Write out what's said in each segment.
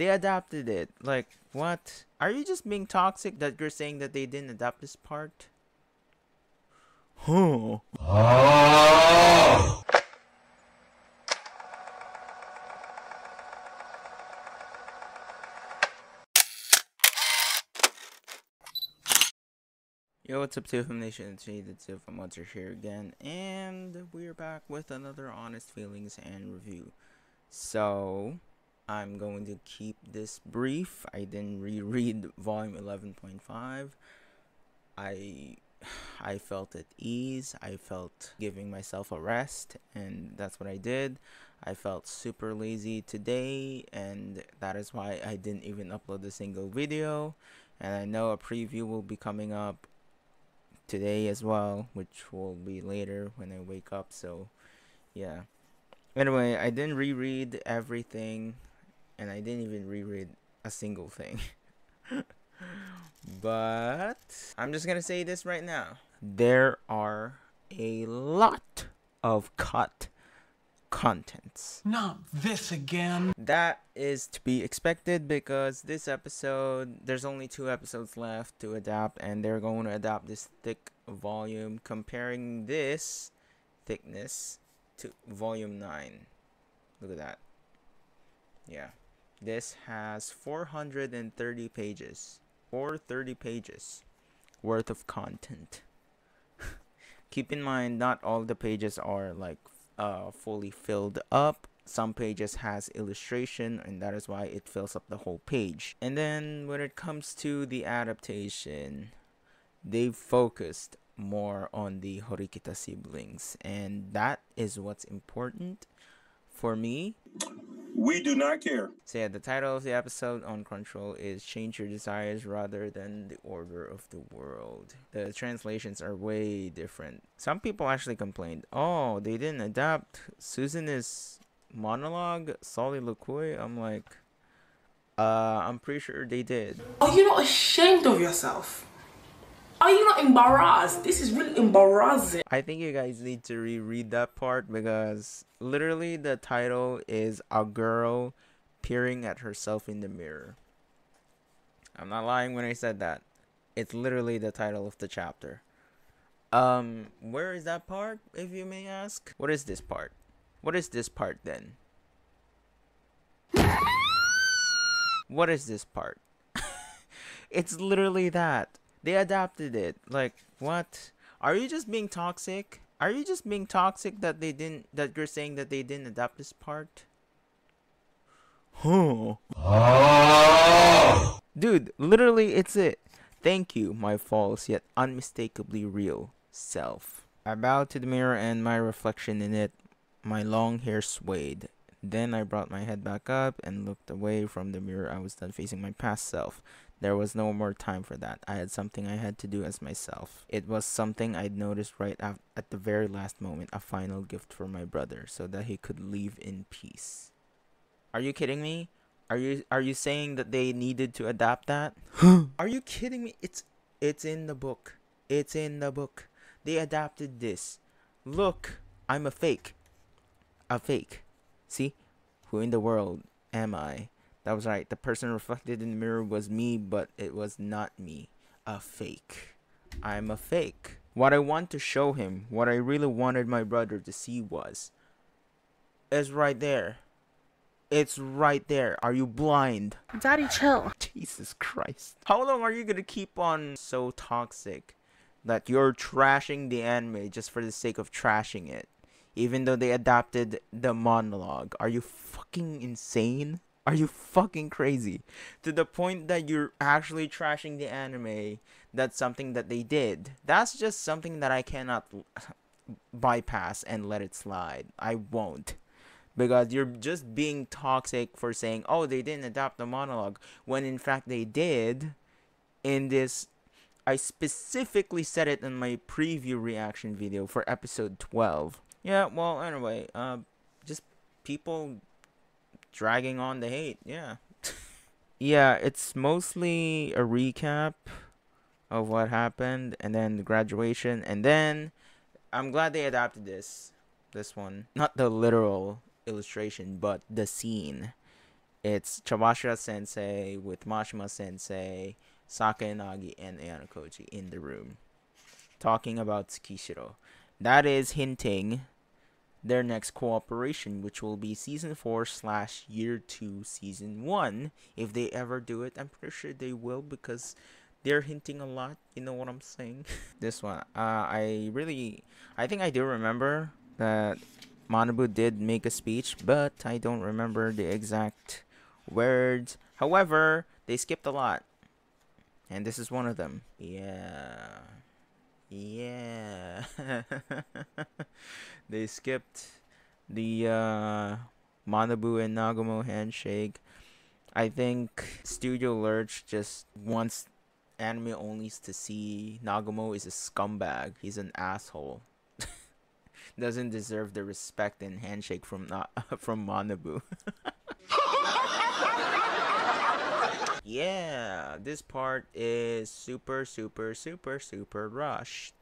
They adapted it. Like, what? Are you just being toxic that you're saying that they didn't adapt this part? Huh. Oh. Yo, what's up, TFM Nation? Today, the TFM Hunter here again, and we're back with another Honest Feelings and review. So, I'm going to keep this brief. I didn't reread volume 11.5. I felt at ease. I felt giving myself a rest, and that's what I did. I felt super lazy today, and that is why I didn't even upload a single video. And I know a preview will be coming up today as well, which will be later when I wake up. So yeah, anyway, I didn't reread everything, and I didn't even reread a single thing. But I'm just gonna say this right now, there are a lot of cut contents. Not this again. That is to be expected, because this episode, there's only 2 episodes left to adapt, and they're going to adapt this thick volume, comparing this thickness to volume 9. Look at that. Yeah, this has 430 pages or 30 pages worth of content. Keep in mind, not all the pages are like fully filled up. Some pages has illustration, and that is why it fills up the whole page. And then when it comes to the adaptation, they've focused more on the Horikita siblings, and that is what's important for me. We do not care. So yeah, the title of the episode on Crunchyroll is Change Your Desires Rather Than the Order of the World. The translations are way different. Some people actually complained, oh, they didn't adapt Suzune's monologue, soliloquy. I'm like, I'm pretty sure they did. Are you not ashamed of yourself? Are you not embarrassed? This is really embarrassing. I think you guys need to reread that part, because literally the title is a girl peering at herself in the mirror. I'm not lying when I said that. It's literally the title of the chapter. Where is that part, if you may ask? What is this part? What is this part then? What is this part? It's literally that. They adapted it. Like, what? Are you just being toxic? Are you just being toxic that they didn't, that you're saying that they didn't adapt this part? Huh. Oh. Dude, literally it's it. Thank you, my false yet unmistakably real self. I bowed to the mirror and my reflection in it. My long hair swayed. Then I brought my head back up and looked away from the mirror. I was done facing my past self. There was no more time for that. I had something I had to do as myself. It was something I'd noticed right at the very last moment, a final gift for my brother so that he could leave in peace. Are you kidding me? Are you saying that they needed to adapt that? Are you kidding me? It's in the book. It's in the book. They adapted this. Look, I'm a fake. A fake. See? Who in the world am I? That was right. The person reflected in the mirror was me, but it was not me. A fake. I'm a fake. What I want to show him, what I really wanted my brother to see was, it's right there. It's right there. Are you blind? Daddy, chill. Jesus Christ. How long are you gonna keep on so toxic that you're trashing the anime just for the sake of trashing it? Even though they adapted the monologue. Are you fucking insane? Are you fucking crazy? To the point that you're actually trashing the anime. That's something that they did. That's just something that I cannot bypass and let it slide. I won't. Because you're just being toxic for saying, oh, they didn't adapt the monologue. When in fact they did. In this, I specifically said it in my preview reaction video for episode 12. Yeah, well, anyway, just people dragging on the hate. Yeah. Yeah, it's mostly a recap of what happened, and then the graduation, and then I'm glad they adapted this one, not the literal illustration but the scene. It's Chabashira Sensei with Mashima Sensei, Sakayanagi, and Ayanokoji in the room, talking about Tsukishiro. That is hinting their next cooperation, which will be season 4/year 2 season 1, if they ever do it. I'm pretty sure they will, because they're hinting a lot, you know what I'm saying? This one, I think I do remember that Manabu did make a speech, but I don't remember the exact words. However, they skipped a lot, and this is one of them. Yeah. They skipped the Manabu and Nagumo handshake. I think Studio Lerche just wants anime onlys to see Nagumo is a scumbag. He's an asshole. Doesn't deserve the respect and handshake from Manabu. Yeah, this part is super rushed.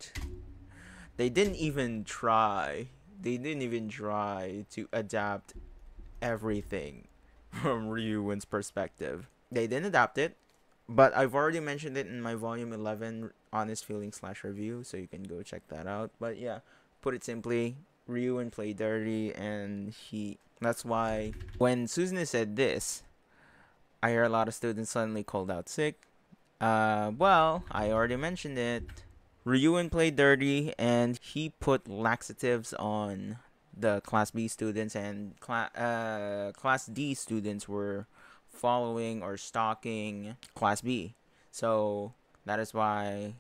They didn't even try to adapt everything from Ryuen's perspective. They didn't adapt it, but I've already mentioned it in my volume 11 Honest Feelings /review, so you can go check that out. But yeah, put it simply, Ryuen played dirty, and that's why when Suzune said this, I hear a lot of students suddenly called out sick. Well, I already mentioned it. Ryuen played dirty, and he put laxatives on the Class B students, and Class D students were following or stalking Class B. So that is why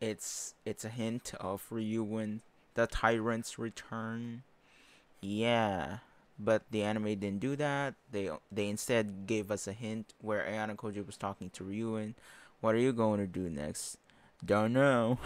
it's a hint of Ryuen, the tyrant's return. Yeah. But the anime didn't do that. They instead gave us a hint where Ayanokoji was talking to Ryuen. What are you going to do next? Don't know.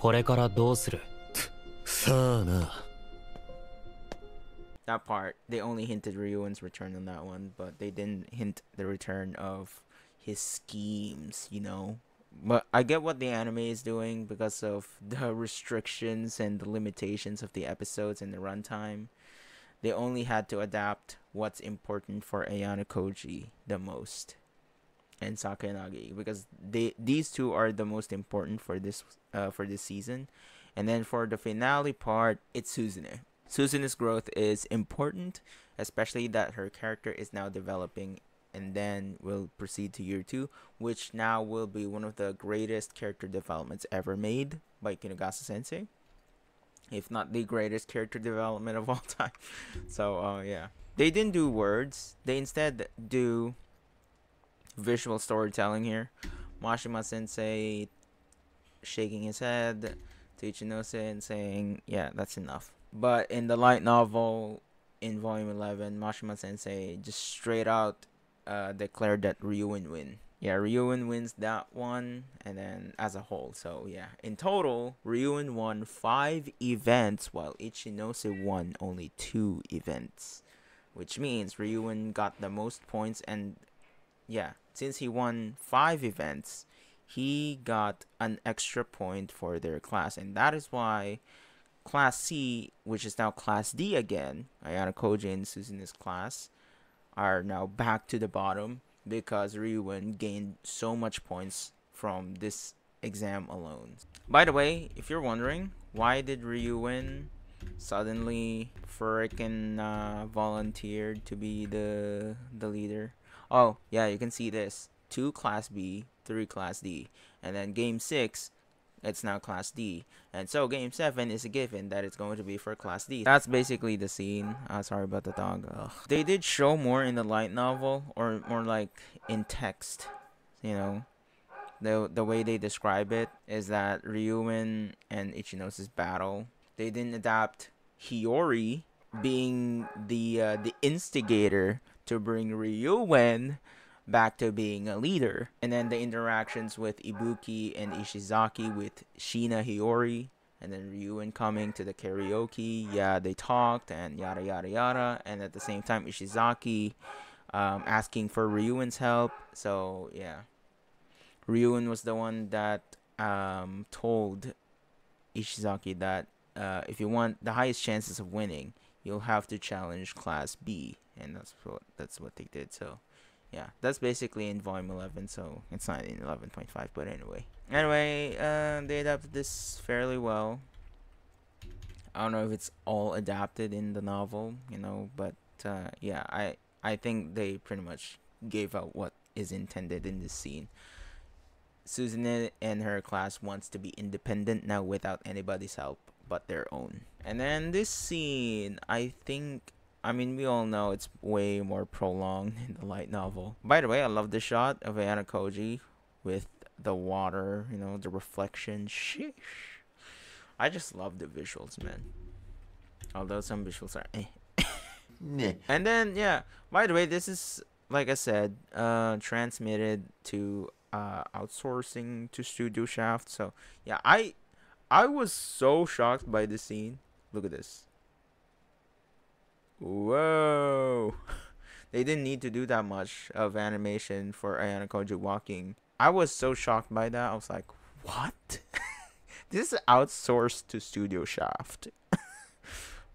That part, they only hinted Ryuen's return on that one, but they didn't hint the return of his schemes, you know? But I get what the anime is doing because of the restrictions and the limitations of the episodes and the runtime. They only had to adapt what's important for Ayanokoji the most, and Sakayanagi, because these two are the most important for this season. And then for the finale part, it's Suzune. Suzune's growth is important, especially that her character is now developing, and then will proceed to year 2, which now will be one of the greatest character developments ever made by Kinugasa Sensei, if not the greatest character development of all time. So yeah, they didn't do words. They instead do visual storytelling here. Mashima Sensei shaking his head to Ichinose and saying, yeah, that's enough. But in the light novel in volume 11, Mashima Sensei just straight out declared that Ryuen win. Yeah, Ryuen wins that one, and then as a whole. So yeah, in total, Ryuen won 5 events, while Ichinose won only 2 events. Which means Ryuen got the most points, and yeah, since he won 5 events, he got an extra point for their class. And that is why Class C, which is now Class D again, Ayanokoji and Suzune's class, are now back to the bottom, because Ryuen gained so much points from this exam alone. By the way, if you're wondering why did Ryuen suddenly freaking volunteered to be the leader, oh yeah, you can see this: 2 Class B, 3 Class D, and then game 6 it's now Class D, and so game 7 is a given that it's going to be for Class D. That's basically the scene. Sorry about the dog. Ugh. They did show more in the light novel, or more like in text, you know. The way they describe it is that Ryuen and Ichinose's battle. They didn't adapt Hiyori being the instigator to bring Ryuen back to being a leader, and then the interactions with Ibuki and Ishizaki with Shina Hiyori, and then Ryuen coming to the karaoke. Yeah, they talked and yada yada yada, and at the same time Ishizaki asking for Ryuen's help. So yeah, Ryuen was the one that told Ishizaki that if you want the highest chances of winning, you'll have to challenge Class B. and that's what they did. So yeah, that's basically in volume 11, so it's not in 11.5, but anyway, they adapted this fairly well. I don't know if it's all adapted in the novel, you know, but yeah, I think they pretty much gave out what is intended in this scene. Suzune and her class wants to be independent now without anybody's help but their own. And then this scene, I mean, we all know it's way more prolonged in the light novel. By the way, I love the shot of Ayanokoji with the water, you know, the reflection. Sheesh. I just love the visuals, man. Although some visuals are eh. And then, yeah, by the way, this is, like I said, transmitted to outsourcing to Studio Shaft. So, yeah, I was so shocked by this scene. Look at this. Whoa. They didn't need to do that much of animation for Ayanokoji walking. I was so shocked by that. I was like, what? This is outsourced to Studio Shaft.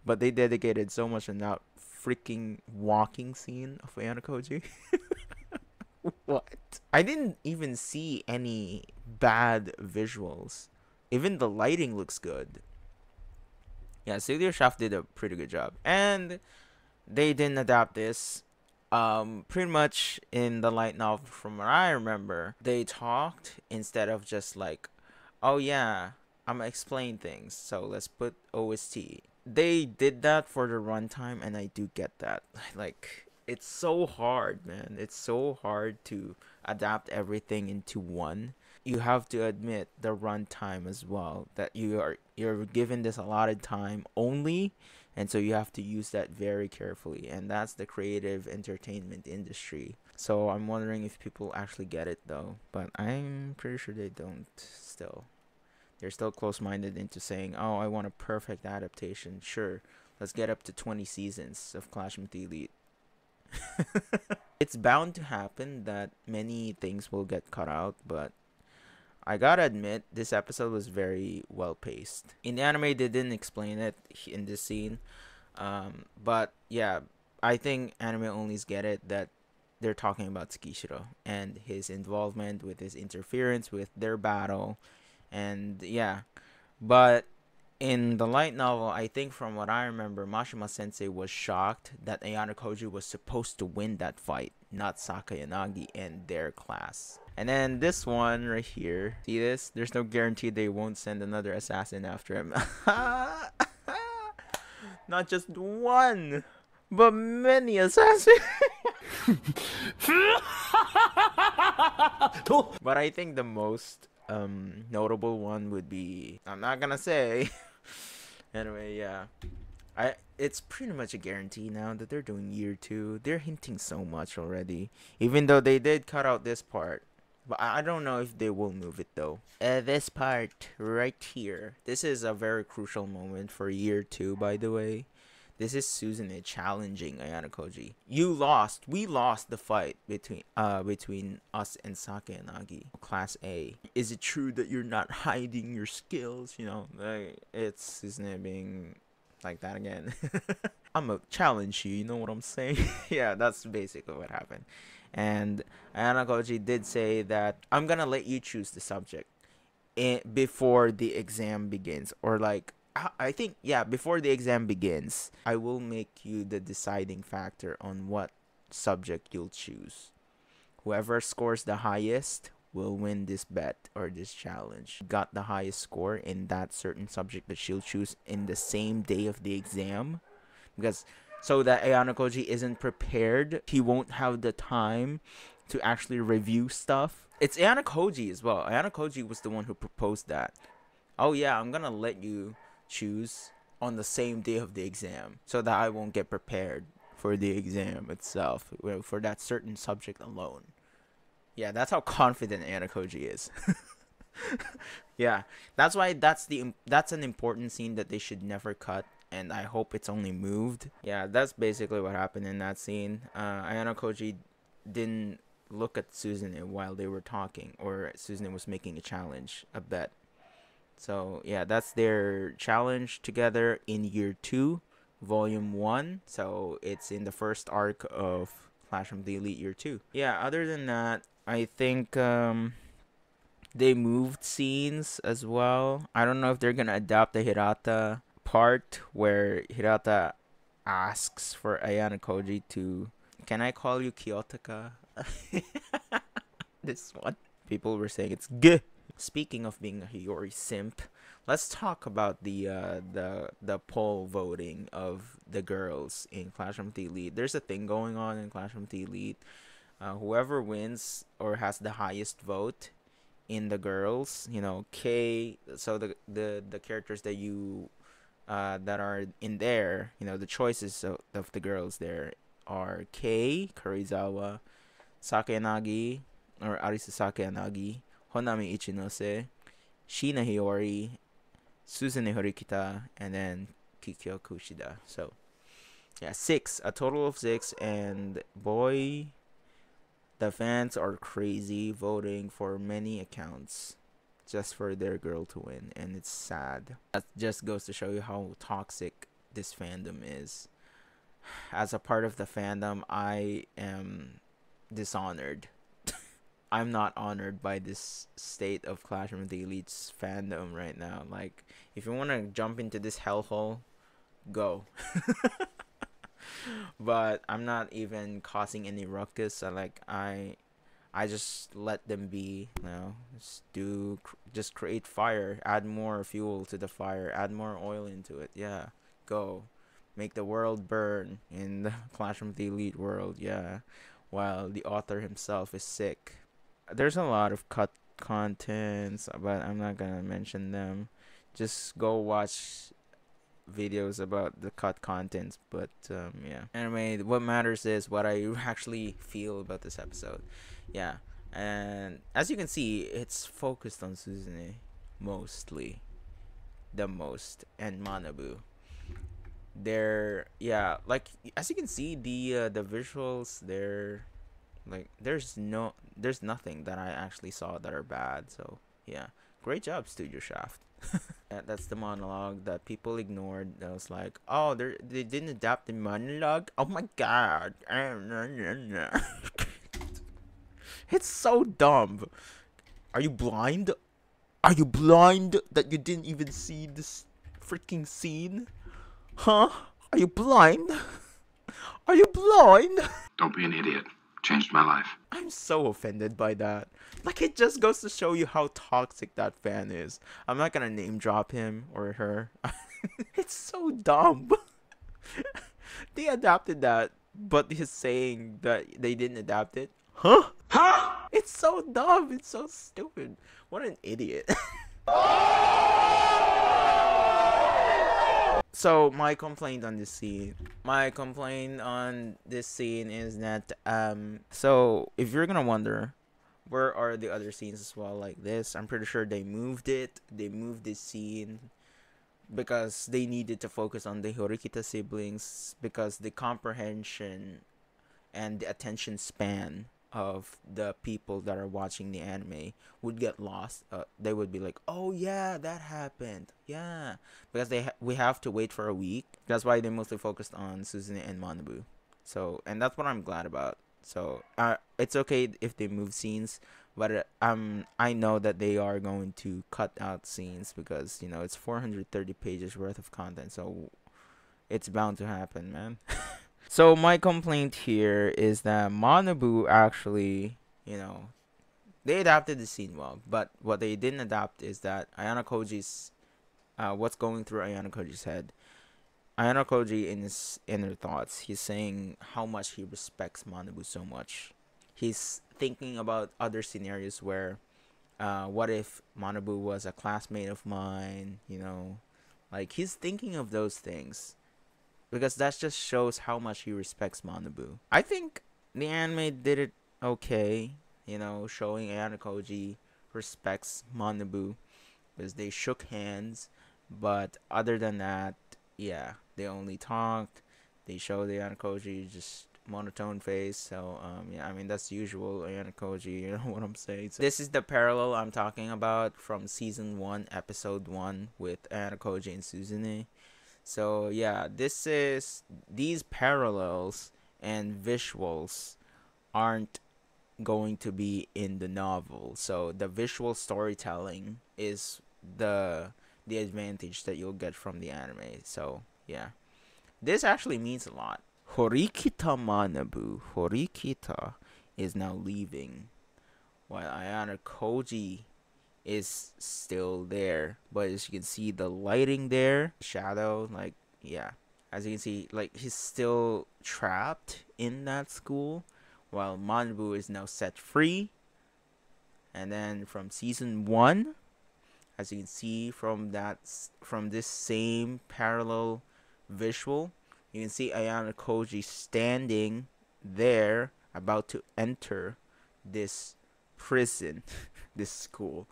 But they dedicated so much in that freaking walking scene of Ayanokoji. What? I didn't even see any bad visuals. Even the lighting looks good. Yeah, Studio Shaft did a pretty good job. And they didn't adapt this. Pretty much in the light novel, from what I remember, they talked instead of just like, oh yeah, I'm gonna explain things, so let's put OST. They did that for the runtime, and I do get that. Like, it's so hard, man. It's so hard to adapt everything into one. You have to admit the runtime as well, that you're given this allotted time only, and so you have to use that very carefully, and that's the creative entertainment industry. So I'm wondering if people actually get it though, but I'm pretty sure they don't still. They're still close-minded into saying, oh, I want a perfect adaptation. Sure, let's get up to 20 seasons of Classroom of the Elite. It's bound to happen that many things will get cut out, but I gotta admit, this episode was very well-paced. In the anime, they didn't explain it in this scene. But yeah, I think anime onlys get it that they're talking about Tsukishiro and his involvement with his interference with their battle. And yeah, but in the light novel, I think from what I remember, Mashima sensei was shocked that Ayanokoji was supposed to win that fight, not Sakayanagi and their class. And then this one right here, see this? There's no guarantee they won't send another assassin after him. Not just one, but many assassins. But I think the most notable one would be, I'm not gonna say. Anyway, yeah, it's pretty much a guarantee now that they're doing year 2. They're hinting so much already, even though they did cut out this part. But I don't know if they will move it though. This part right here, this is a very crucial moment for year 2, by the way. This is Suzune challenging Ayanokoji. You lost. We lost the fight between us and Sakayanagi, Class A. Is it true that you're not hiding your skills? You know, like, it's Suzune being like that again. I'm gonna challenge you. You know what I'm saying? Yeah, that's basically what happened. And Ayanokoji did say that I'm gonna let you choose the subject before the exam begins, or like, I think, yeah, before the exam begins, I will make you the deciding factor on what subject you'll choose. Whoever scores the highest will win this bet or this challenge. Got the highest score in that certain subject that she'll choose in the same day of the exam, because so that Ayanokoji isn't prepared, he won't have the time to actually review stuff. It's Ayanokoji as well. Ayanokoji was the one who proposed that. Oh yeah, I'm gonna let you choose on the same day of the exam so that I won't get prepared for the exam itself, for that certain subject alone. Yeah, that's how confident Ayanokoji is. Yeah, that's why that's an important scene that they should never cut, and I hope it's only moved. Yeah, that's basically what happened in that scene. Ayanokoji didn't look at Suzune while they were talking, or Suzune was making a challenge, a bet. So yeah, that's their challenge together in year 2. Volume 1. So it's in the first arc of Classroom of the Elite Year 2. Yeah, other than that, I think they moved scenes as well. I don't know if they're going to adapt the Hirata part where Hirata asks for Ayanokoji to, "Can I call you Kiyotaka?" This one. People were saying it's good. Speaking of being a Hiyori simp, let's talk about the poll voting of the girls in Classroom of the Elite. There's a thing going on in Classroom of the Elite. Whoever wins or has the highest vote in the girls, you know, so the characters that you that are in there, you know, the choices of the girls there are Karuizawa, Sakayanagi or Arisa Sakayanagi, Honami Ichinose, Shina Hiyori, Suzune Horikita, and then Kikyo Kushida. So, yeah, a total of 6. And boy, the fans are crazy voting for many accounts just for their girl to win. And it's sad. That just goes to show you how toxic this fandom is. As a part of the fandom, I am dishonored. I'm not honored by this state of Classroom of the Elite's fandom right now. Like, if you want to jump into this hellhole, go. But I'm not even causing any ruckus. So, like, I just let them be. You know, just create fire, add more fuel to the fire, add more oil into it. Yeah, go, make the world burn in the Classroom of the Elite world. Yeah, while the author himself is sick. There's a lot of cut contents, but I'm not gonna mention them. Just go watch videos about the cut contents. But yeah, anyway, what matters is what I actually feel about this episode. Yeah, and as you can see, it's focused on Suzune mostly, the most, and Manabu. Yeah, like as you can see, the visuals there. Like, there's nothing that I actually saw that are bad. So, yeah. Great job, Studio Shaft. That's the monologue that people ignored. That was like, oh, they didn't adapt the monologue? Oh my god. It's so dumb. Are you blind? Are you blind that you didn't even see this freaking scene? Huh? Are you blind? Are you blind? Don't be an idiot. Changed my life. I'm so offended by that. Like, it just goes to show you how toxic that fan is. I'm not gonna name drop him or her. It's so dumb. They adapted that, but he's saying that they didn't adapt it. Huh? Huh? It's so dumb. It's so stupid. What an idiot. So my complaint on this scene is that so if you're gonna wonder where are the other scenes as well like this, I'm pretty sure they moved this scene because they needed to focus on the Horikita siblings, because the comprehension and the attention span of the people that are watching the anime would get lost. They would be like, oh yeah, that happened, yeah, because we have to wait for a week. That's why they mostly focused on Suzune and Manabu. So, and that's what I'm glad about. So it's okay if they move scenes, but I know that they are going to cut out scenes because, you know, it's 430 pages worth of content, so it's bound to happen, man. So my complaint here is that Manabu actually, you know, they adapted the scene well, but what they didn't adapt is that Ayanokoji's, what's going through Ayanokoji's head. Ayanokoji, in his inner thoughts, he's saying how much he respects Manabu so much. He's thinking about other scenarios where, what if Manabu was a classmate of mine, you know, like he's thinking of those things. Because that just shows how much he respects Manabu. I think the anime did it okay, you know, showing Ayanokoji respects Manabu because they shook hands. But other than that, yeah, they only talked. They showed Ayanokoji just monotone face. So yeah, I mean, that's usual Ayanokoji, you know what I'm saying? So this is the parallel I'm talking about from season 1, episode 1 with Ayanokoji and Suzune. So yeah, this is, these parallels and visuals aren't going to be in the novel. So the visual storytelling is the advantage that you'll get from the anime. So yeah, this actually means a lot. Horikita Manabu. Horikita is now leaving, while Ayanokoji is still there. But as you can see, the lighting there, shadow, like, yeah. As you can see, like, he's still trapped in that school, while Manabu is now set free. And then from season 1, as you can see from that, from this same parallel visual, you can see Ayanokoji standing there about to enter this prison, this school,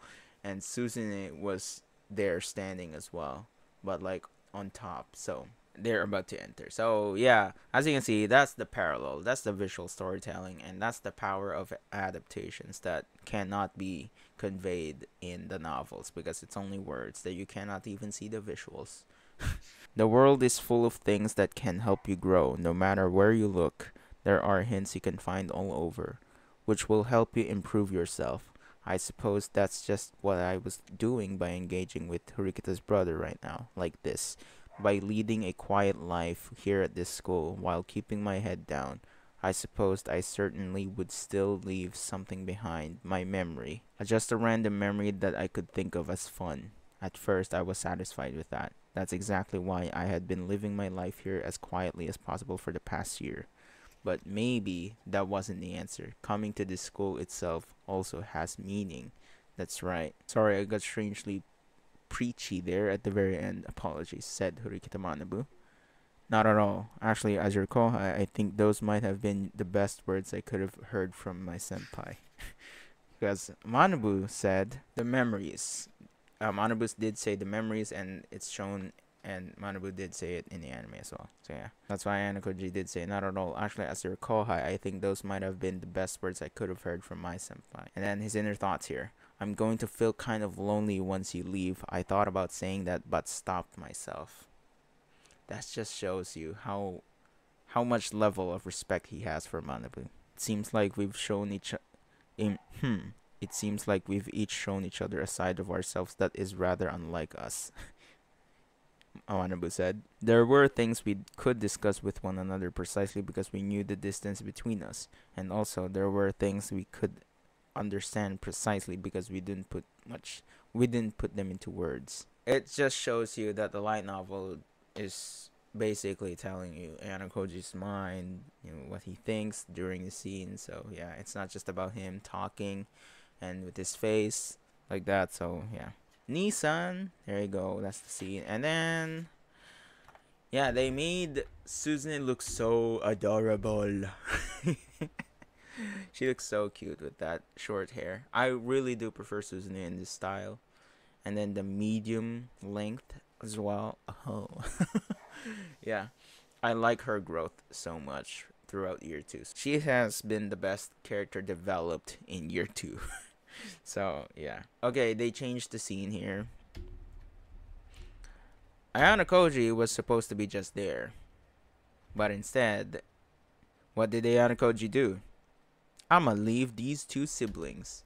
and Suzune was there standing as well, but like on top. So they're about to enter. So yeah, as you can see, that's the parallel, that's the visual storytelling, and that's the power of adaptations that cannot be conveyed in the novels, because it's only words that you cannot even see the visuals. The world is full of things that can help you grow. No matter where you look, there are hints you can find all over, which will help you improve yourself. I suppose that's just what I was doing by engaging with Horikita's brother right now, like this. By leading a quiet life here at this school while keeping my head down, I supposed I certainly would still leave something behind, my memory. Just a random memory that I could think of as fun. At first, I was satisfied with that. That's exactly why I had been living my life here as quietly as possible for the past year. But maybe that wasn't the answer. Coming to this school itself also has meaning. That's right. Sorry, I got strangely preachy there at the very end. Apologies, said Horikita Manabu. Not at all. Actually, as you recall, I think those might have been the best words I could have heard from my senpai. Because Manabu said the memories. Manabu did say the memories, and it's shown, and Manabu did say it in the anime as well. So yeah, that's why Ayanokoji did say, not at all. Actually, as you recall, I think those might have been the best words I could have heard from my senpai. And then his inner thoughts here. I'm going to feel kind of lonely once you leave. I thought about saying that, but stopped myself. That just shows you how much level of respect he has for Manabu. It seems like we've shown each It seems like we've each shown each other a side of ourselves that is rather unlike us. Manabu said. There were things we could discuss with one another precisely because we knew the distance between us, and also there were things we could understand precisely because we didn't put them into words. It just shows you that the light novel is basically telling you Ayanokoji's mind, you know, what he thinks during the scene. So yeah, it's not just about him talking and with his face like that. So yeah. Nissan, there you go, that's the scene. And then yeah, they made Suzune look so adorable. She looks so cute with that short hair. I really do prefer Suzune in this style. And then the medium length as well. Oh yeah, I like her growth so much throughout year 2. She has been the best character developed in year 2. So yeah, okay, they changed the scene here. Ayanokoji was supposed to be just there, but instead, what did Ayanokoji do? I'ma leave these two siblings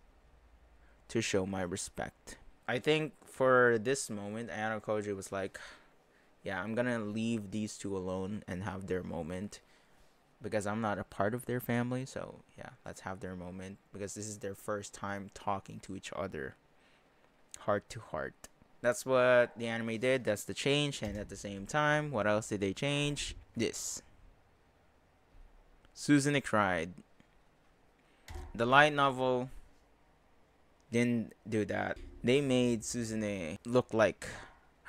to show my respect. I think for this moment, Ayanokoji was like, yeah, I'm gonna leave these two alone and have their moment, because I'm not a part of their family. So yeah, let's have their moment, because this is their first time talking to each other heart to heart. That's what the anime did. That's the change. And at the same time, what else did they change? This. Suzune cried. The light novel didn't do that. They made Suzune look like,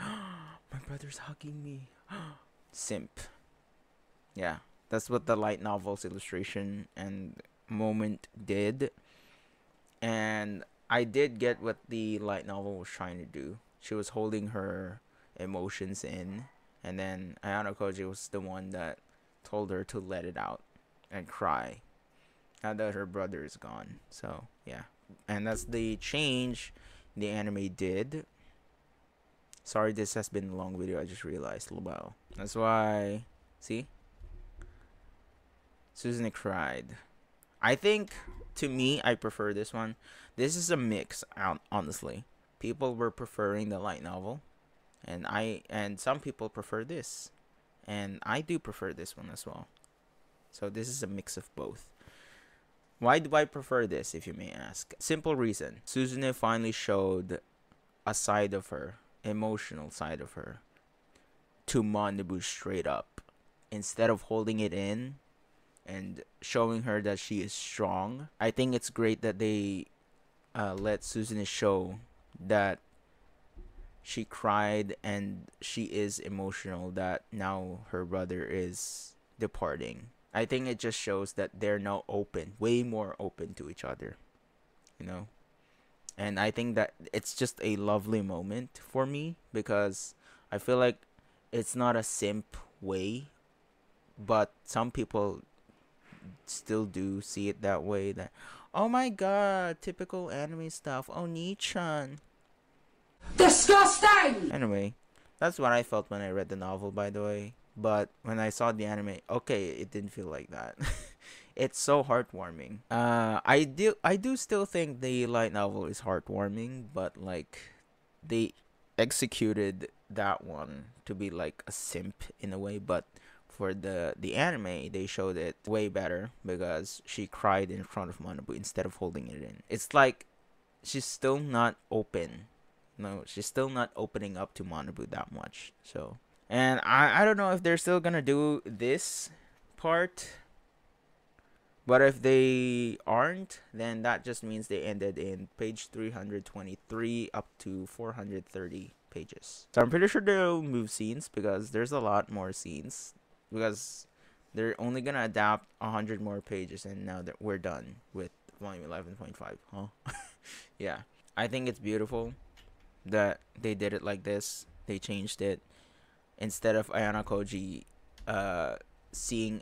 my brother's hugging me. Simp. Yeah. That's what the light novel's illustration and moment did. And I did get what the light novel was trying to do. She was holding her emotions in. And then Ayanokoji was the one that told her to let it out and cry. Now that her brother is gone. So, yeah. And that's the change the anime did. Sorry, this has been a long video. I just realized. Wow. That's why. See? Suzune cried. I think, to me, I prefer this one. This is a mix, honestly. People were preferring the light novel. And some people prefer this. And I do prefer this one as well. So this is a mix of both. Why do I prefer this, if you may ask? Simple reason. Suzune finally showed a side of her, emotional side of her, to Manabu straight up. Instead of holding it in and showing her that she is strong, I think it's great that they let Suzune show that she cried and she is emotional, that now her brother is departing. I think it just shows that they're now open, way more open to each other, you know? And I think that it's just a lovely moment for me, because I feel like it's not a simp way, but some people still do see it that way, that, oh my god, typical anime stuff, Oni-chan. Disgusting! Anyway, that's what I felt when I read the novel, by the way. But when I saw the anime, okay, it didn't feel like that. It's so heartwarming. I do still think the light novel is heartwarming, but like, they executed that one to be like a simp in a way. But for the anime, they showed it way better, because she cried in front of Manabu instead of holding it in. It's like she's still not open. No, she's still not opening up to Manabu that much. So. And I don't know if they're still gonna do this part, but if they aren't, then that just means they ended in page 323 up to 430 pages. So I'm pretty sure they'll move scenes, because there's a lot more scenes, because they're only gonna adapt 100 more pages, and now that we're done with volume 11.5, huh? Yeah, I think it's beautiful that they did it like this. They changed it. Instead of Ayanokoji seeing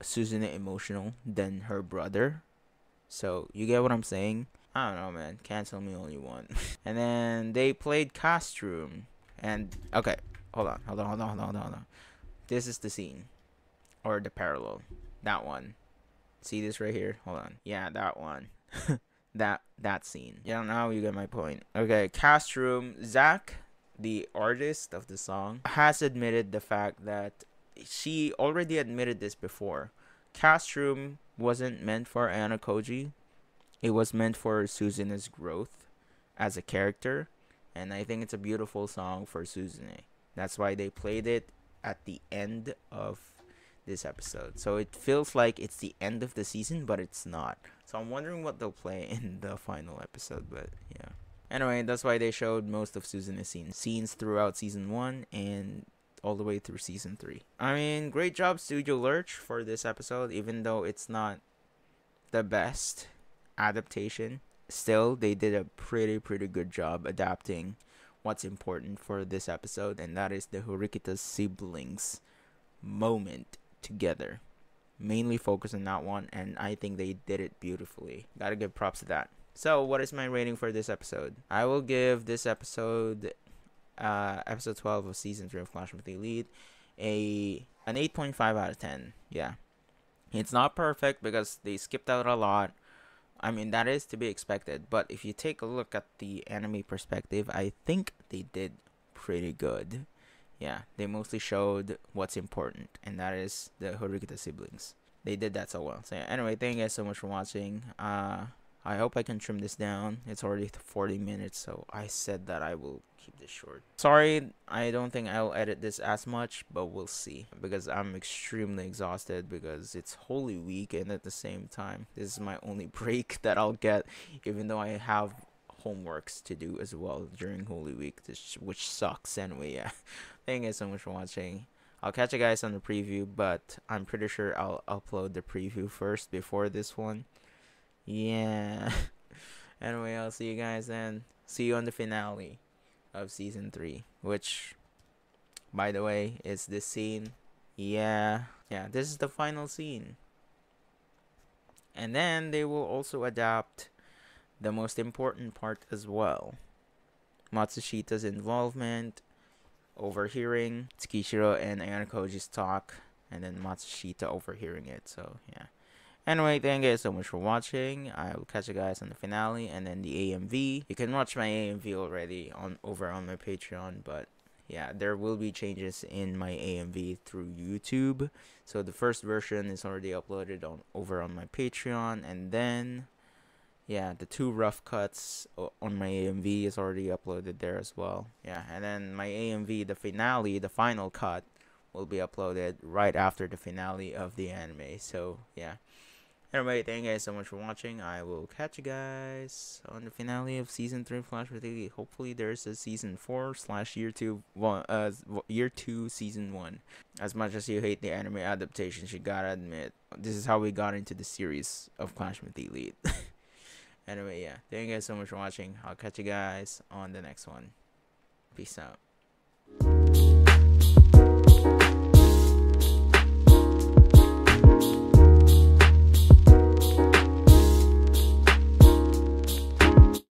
Suzune emotional than her brother. So, you get what I'm saying? I don't know, man. Cancel me all you want. And then they played Classroom. And, okay. Hold on. This is the scene. Or the parallel. That one. See this right here? Hold on. Yeah, that one. that scene. Yeah, now you get my point. Okay, Classroom. Zach, the artist of the song, has admitted the fact that she already admitted this before. Classroom wasn't meant for Ayanokoji. It was meant for Suzune's growth as a character. And I think it's a beautiful song for Suzune. That's why they played it at the end of this episode. So it feels like it's the end of the season, but it's not. So I'm wondering what they'll play in the final episode, but yeah. Anyway, that's why they showed most of Suzune's scenes throughout season 1 and all the way through season 3. I mean, great job Studio Lerche for this episode, even though it's not the best adaptation. Still, they did a pretty good job adapting what's important for this episode, and that is the Horikita siblings moment together. Mainly focus on that one, and I think they did it beautifully. Gotta give props to that. So, what is my rating for this episode? I will give this episode, episode 12 of season 3 of Classroom of the Elite, an 8.5 out of 10. Yeah. It's not perfect because they skipped out a lot. I mean, that is to be expected. But if you take a look at the anime perspective, I think they did pretty good. Yeah. They mostly showed what's important, and that is the Horikita siblings. They did that so well. So, yeah, anyway, thank you guys so much for watching. I hope I can trim this down. It's already 40 minutes, so I said that I will keep this short. Sorry, I don't think I'll edit this as much, but we'll see. Because I'm extremely exhausted, because it's Holy Week, and at the same time, this is my only break that I'll get, even though I have homeworks to do as well during Holy Week, which sucks anyway, yeah. Thank you guys so much for watching. I'll catch you guys on the preview, but I'm pretty sure I'll upload the preview first before this one. Yeah. Anyway, I'll see you guys then. See you on the finale of season 3, which, by the way, is this scene. Yeah. Yeah, this is the final scene. And then they will also adapt the most important part as well. Matsushita's involvement, overhearing Tsukishiro and Ayanokoji's talk, and then Matsushita overhearing it. So yeah. Anyway, thank you guys so much for watching. I will catch you guys on the finale and then the AMV. You can watch my AMV already over on my Patreon, but yeah, there will be changes in my AMV through YouTube. So the first version is already uploaded over on my Patreon, and then yeah, the two rough cuts on my AMV is already uploaded there as well. Yeah, and then my AMV, the finale, the final cut, will be uploaded right after the finale of the anime. So yeah. Anyway, thank you guys so much for watching. I will catch you guys on the finale of season 3 Flash Fatality. Hopefully there's a season 4/year 2 season 1. As much as you hate the anime adaptations, you gotta admit this is how we got into the series of Clash of the Elite. Anyway, yeah, thank you guys so much for watching. I'll catch you guys on the next one. Peace out.